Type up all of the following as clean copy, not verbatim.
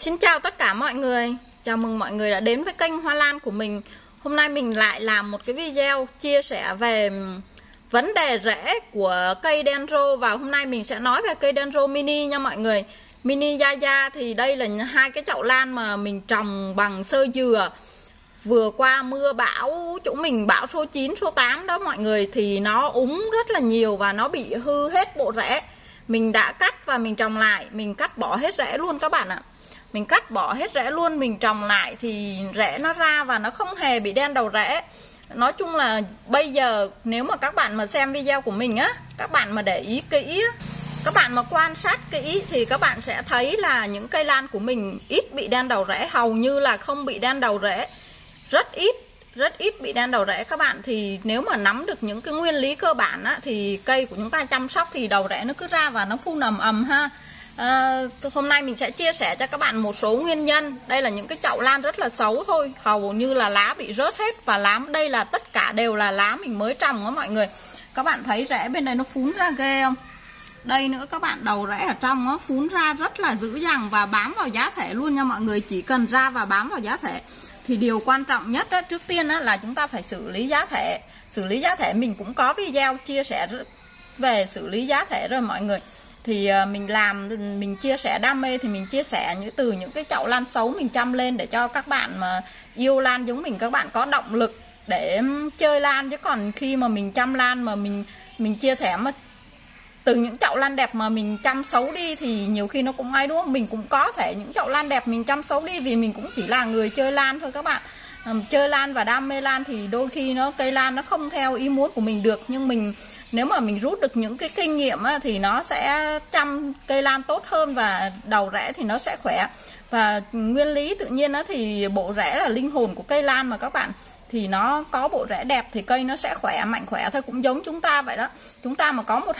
Xin chào tất cả mọi người. Chào mừng mọi người đã đến với kênh Hoa Lan của mình. Hôm nay mình lại làm một cái video chia sẻ về vấn đề rễ của cây Dendro. Và hôm nay mình sẽ nói về cây Dendro Mini nha mọi người. Mini Jaya thì đây là hai cái chậu lan mà mình trồng bằng xơ dừa. Vừa qua mưa bão, chỗ mình bão số 9, số 8 đó mọi người, thì nó úng rất là nhiều và nó bị hư hết bộ rễ. Mình đã cắt và mình trồng lại, mình cắt bỏ hết rễ luôn các bạn ạ. Mình cắt bỏ hết rễ luôn, mình trồng lại thì rễ nó ra và nó không hề bị đen đầu rễ. Nói chung là bây giờ nếu mà các bạn mà xem video của mình á, các bạn mà để ý kỹ, các bạn mà quan sát kỹ thì các bạn sẽ thấy là những cây lan của mình ít bị đen đầu rễ, hầu như là không bị đen đầu rễ. Rất ít bị đen đầu rễ các bạn. Thì nếu mà nắm được những cái nguyên lý cơ bản á, thì cây của chúng ta chăm sóc thì đầu rễ nó cứ ra và nó phun ầm ầm ha. Hôm nay mình sẽ chia sẻ cho các bạn một số nguyên nhân. Đây là những cái chậu lan rất là xấu thôi, hầu như là lá bị rớt hết. Và lá đây là tất cả đều là lá mình mới trồng đó mọi người. Các bạn thấy rễ bên đây nó phún ra ghê không? Đây nữa các bạn, đầu rễ ở trong nó phún ra rất là dữ dằn và bám vào giá thể luôn nha mọi người. Chỉ cần ra và bám vào giá thể thì điều quan trọng nhất đó, trước tiên đó, là chúng ta phải xử lý giá thể. Xử lý giá thể mình cũng có video chia sẻ về xử lý giá thể rồi mọi người. Thì mình chia sẻ đam mê thì mình chia sẻ từ những cái chậu lan xấu mình chăm lên, để cho các bạn mà yêu lan giống mình, các bạn có động lực để chơi lan. Chứ còn khi mà mình chăm lan mà mình chia sẻ mà từ những chậu lan đẹp mà mình chăm xấu đi thì nhiều khi nó cũng ai đúng không? Mình cũng có thể những chậu lan đẹp mình chăm xấu đi, vì mình cũng chỉ là người chơi lan thôi các bạn. Chơi lan và đam mê lan thì đôi khi cây lan nó không theo ý muốn của mình được, nhưng mình nếu mà mình rút được những cái kinh nghiệm á, thì nó sẽ chăm cây lan tốt hơn và đầu rễ thì nó sẽ khỏe. Và nguyên lý tự nhiên á, thì bộ rễ là linh hồn của cây lan mà các bạn. Thì nó có bộ rễ đẹp thì cây nó sẽ khỏe, mạnh khỏe thôi. Cũng giống chúng ta vậy đó. Chúng ta mà có một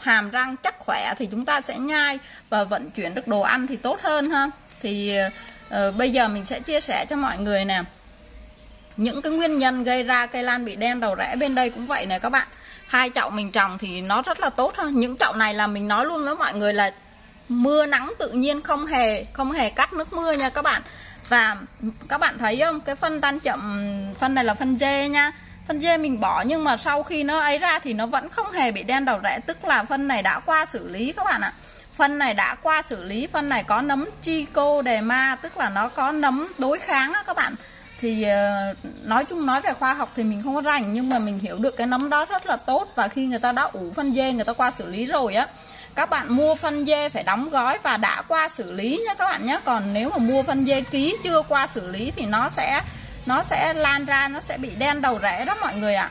hàm răng chắc khỏe thì chúng ta sẽ nhai và vận chuyển được đồ ăn thì tốt hơn ha. Thì bây giờ mình sẽ chia sẻ cho mọi người nè, những cái nguyên nhân gây ra cây lan bị đen đầu rễ. Bên đây cũng vậy nè các bạn. Hai chậu mình trồng thì nó rất là tốt ha. Những chậu này là mình nói luôn với mọi người là mưa nắng tự nhiên, không hề cắt nước mưa nha các bạn. Và các bạn thấy không, cái phân tan chậm, phân này là phân dê nha. Phân dê mình bỏ nhưng mà sau khi nó ấy ra thì nó vẫn không hề bị đen đầu rễ. Tức là phân này đã qua xử lý các bạn ạ. Phân này đã qua xử lý, phân này có nấm trichoderma, tức là nó có nấm đối kháng á các bạn. Thì nói chung nói về khoa học thì mình không có rành, nhưng mà mình hiểu được cái nấm đó rất là tốt. Và khi người ta đã ủ phân dê, người ta qua xử lý rồi á, các bạn mua phân dê phải đóng gói và đã qua xử lý nha các bạn nhé. Còn nếu mà mua phân dê ký chưa qua xử lý thì nó sẽ lan ra, nó sẽ bị đen đầu rễ đó mọi người ạ.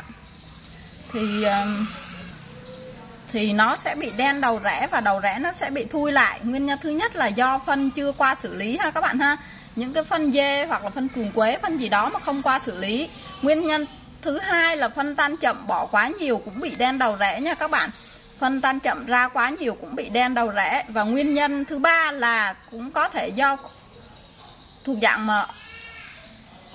Thì nó sẽ bị đen đầu rễ và đầu rễ nó sẽ bị thui lại. Nguyên nhân thứ nhất là do phân chưa qua xử lý ha các bạn ha. Những cái phân dê hoặc là phân trùng quế, phân gì đó mà không qua xử lý. Nguyên nhân thứ hai là phân tan chậm bỏ quá nhiều cũng bị đen đầu rễ nha các bạn. Phân tan chậm ra quá nhiều cũng bị đen đầu rễ. Và nguyên nhân thứ ba là cũng có thể do thuộc dạng mà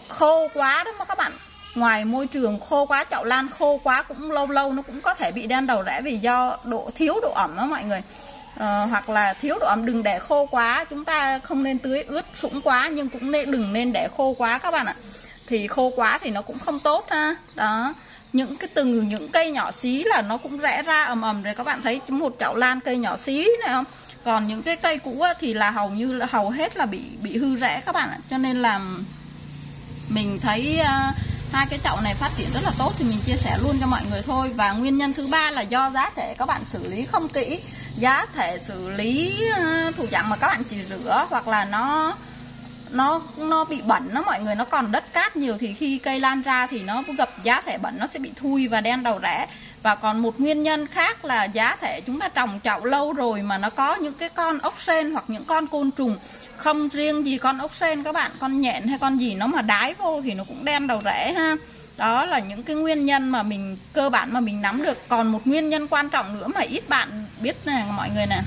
khô quá đó mà các bạn. Ngoài môi trường khô quá, chậu lan khô quá cũng lâu lâu nó cũng có thể bị đen đầu rễ, vì do thiếu độ ẩm đó mọi người. Hoặc là thiếu độ ẩm, đừng để khô quá. Chúng ta không nên tưới ướt sũng quá, nhưng cũng đừng nên để khô quá các bạn ạ. Thì khô quá thì nó cũng không tốt ha. Đó, những cái từ những cây nhỏ xí là nó cũng rẽ ra ầm ầm rồi. Các bạn thấy một chậu lan cây nhỏ xí này không? Còn những cái cây cũ thì là hầu hết là bị hư rễ các bạn ạ. Cho nên là mình thấy hai cái chậu này phát triển rất là tốt thì mình chia sẻ luôn cho mọi người thôi. Và nguyên nhân thứ ba là do giá thể các bạn xử lý không kỹ. Giá thể xử lý thuộc dạng mà các bạn chỉ rửa hoặc là nó bị bẩn đó mọi người, nó còn đất cát nhiều thì khi cây lan ra thì nó gặp giá thể bẩn nó sẽ bị thui và đen đầu rễ. Và còn một nguyên nhân khác là giá thể chúng ta trồng chậu lâu rồi mà nó có những cái con ốc sên hoặc những con côn trùng. Không riêng gì con ốc sên các bạn, con nhện hay con gì nó mà đái vô thì nó cũng đen đầu rễ ha. Đó là những cái nguyên nhân mà mình cơ bản mà mình nắm được. Còn một nguyên nhân quan trọng nữa mà ít bạn biết nè mọi người nè.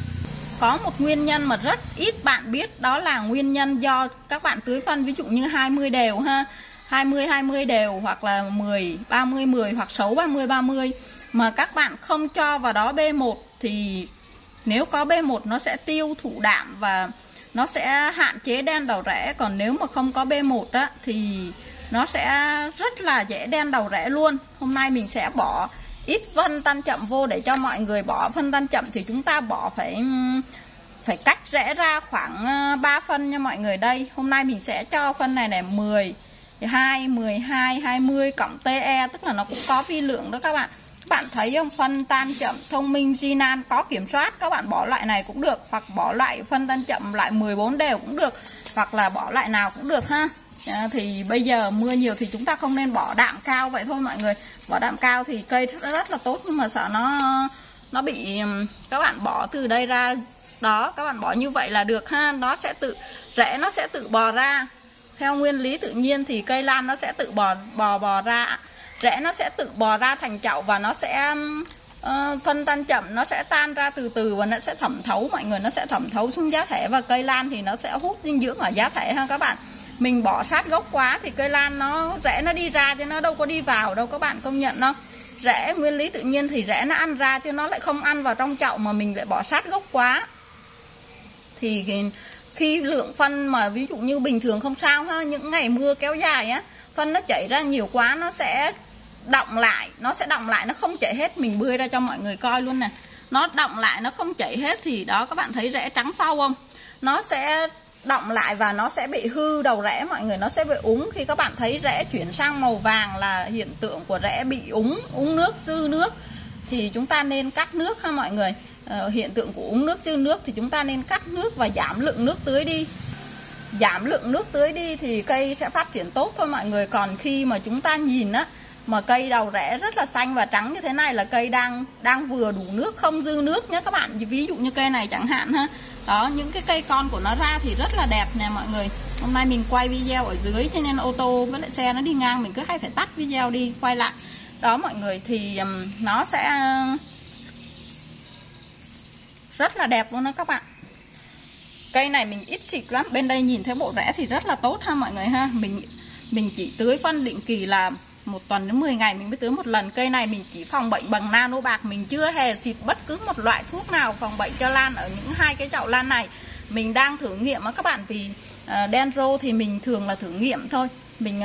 Có một nguyên nhân mà rất ít bạn biết, đó là nguyên nhân do các bạn tưới phân, ví dụ như 20 đều ha, 20-20 đều hoặc là 10-30-10 hoặc 6-30-30 mà các bạn không cho vào đó B1 thì nếu có B1 nó sẽ tiêu thụ đạm và nó sẽ hạn chế đen đầu rẽ. Còn nếu mà không có B1 á, thì nó sẽ rất là dễ đen đầu rẽ luôn. Hôm nay mình sẽ bỏ ít phân tan chậm vô để cho mọi người bỏ phân tan chậm thì chúng ta bỏ phải cách rẽ ra khoảng 3 phân nha mọi người. Đây, hôm nay mình sẽ cho phân này này 10, 2, 12, 20 cộng TE, tức là nó cũng có vi lượng đó các bạn. Các bạn thấy không? Phân tan chậm thông minh Jinan có kiểm soát, các bạn bỏ loại này cũng được, hoặc bỏ loại phân tan chậm loại 14 đều cũng được, hoặc là bỏ loại nào cũng được ha. Thì bây giờ mưa nhiều thì chúng ta không nên bỏ đạm cao vậy thôi mọi người. Bỏ đạm cao thì cây rất là tốt, nhưng mà sợ nó bị, các bạn bỏ từ đây ra đó, các bạn bỏ như vậy là được ha. Nó sẽ tự rễ, nó sẽ tự bò ra theo nguyên lý tự nhiên, thì cây lan nó sẽ tự bò ra, rễ nó sẽ tự bò ra thành chậu, và nó sẽ phân tan chậm, nó sẽ tan ra từ từ và nó sẽ thẩm thấu mọi người, nó sẽ thẩm thấu xuống giá thể, và cây lan thì nó sẽ hút dinh dưỡng ở giá thể ha các bạn. Mình bỏ sát gốc quá thì cây lan nó rễ nó đi ra chứ nó đâu có đi vào đâu, các bạn công nhận không? Rễ nguyên lý tự nhiên thì rễ nó ăn ra chứ nó lại không ăn vào trong chậu, mà mình lại bỏ sát gốc quá thì khi lượng phân mà ví dụ như bình thường không sao ha, những ngày mưa kéo dài á, phân nó chảy ra nhiều quá nó sẽ đọng lại, nó không chảy hết. Mình bươi ra cho mọi người coi luôn nè, nó đọng lại, nó không chảy hết thì đó, các bạn thấy rễ trắng phau không? Nó sẽ đọng lại và nó sẽ bị hư đầu rễ mọi người, nó sẽ bị úng. Khi các bạn thấy rễ chuyển sang màu vàng là hiện tượng của rễ bị úng nước, dư nước, thì chúng ta nên cắt nước ha mọi người. Hiện tượng của úng nước, dư nước thì chúng ta nên cắt nước và giảm lượng nước tưới đi. Giảm lượng nước tưới đi thì cây sẽ phát triển tốt thôi mọi người. Còn khi mà chúng ta nhìn á, mà cây đầu rễ rất là xanh và trắng như thế này là cây đang vừa đủ nước, không dư nước nhé các bạn. Ví dụ như cây này chẳng hạn ha. Đó, những cái cây con của nó ra thì rất là đẹp nè mọi người. Hôm nay mình quay video ở dưới cho nên ô tô với lại xe nó đi ngang, mình cứ hay phải tắt video đi quay lại. Đó mọi người, thì nó sẽ rất là đẹp luôn đó các bạn. Cây này mình ít xịt lắm. Bên đây nhìn thấy bộ rễ thì rất là tốt ha mọi người ha. Mình chỉ tưới phân định kỳ là 1 tuần đến 10 ngày mình mới tưới một lần. Cây này mình chỉ phòng bệnh bằng nano bạc, mình chưa hề xịt bất cứ một loại thuốc nào phòng bệnh cho lan ở những hai cái chậu lan này. Mình đang thử nghiệm á các bạn, vì Dendro thì mình thường là thử nghiệm thôi. Mình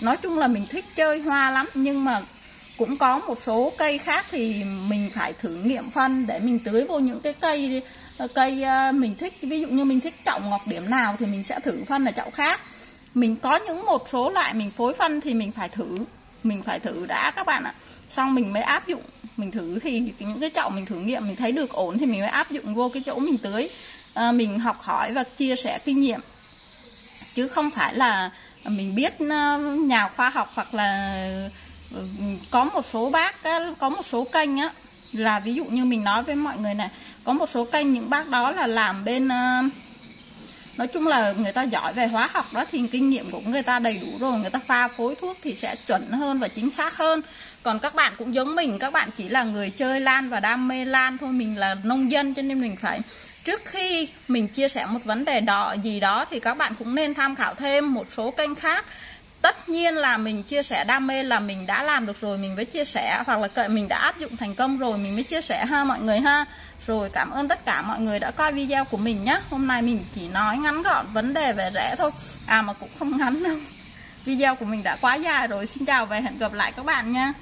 nói chung là mình thích chơi hoa lắm, nhưng mà cũng có một số cây khác thì mình phải thử nghiệm phân để mình tưới vô những cái cây mình thích. Ví dụ như mình thích chậu ngọc điểm nào thì mình sẽ thử phân ở chậu khác. Mình có những một số loại mình phối phân thì mình phải thử đã các bạn ạ. Xong mình mới áp dụng, mình thử thì những cái chậu mình thử nghiệm mình thấy được ổn thì mình mới áp dụng vô cái chỗ mình tưới. Mình học hỏi và chia sẻ kinh nghiệm, chứ không phải là mình biết nhà khoa học, hoặc là có một số bác, có một số kênh á, là ví dụ như mình nói với mọi người này, có một số kênh những bác đó là làm bên, nói chung là người ta giỏi về hóa học đó, thì kinh nghiệm của người ta đầy đủ rồi, người ta pha phối thuốc thì sẽ chuẩn hơn và chính xác hơn. Còn các bạn cũng giống mình, các bạn chỉ là người chơi lan và đam mê lan thôi. Mình là nông dân cho nên mình phải, trước khi mình chia sẻ một vấn đề đó gì đó thì các bạn cũng nên tham khảo thêm một số kênh khác. Tất nhiên là mình chia sẻ đam mê là mình đã làm được rồi mình mới chia sẻ, hoặc là mình đã áp dụng thành công rồi mình mới chia sẻ ha mọi người ha. Rồi, cảm ơn tất cả mọi người đã coi video của mình nhé. Hôm nay mình chỉ nói ngắn gọn vấn đề về rễ thôi. À mà cũng không ngắn đâu, video của mình đã quá dài rồi. Xin chào và hẹn gặp lại các bạn nha.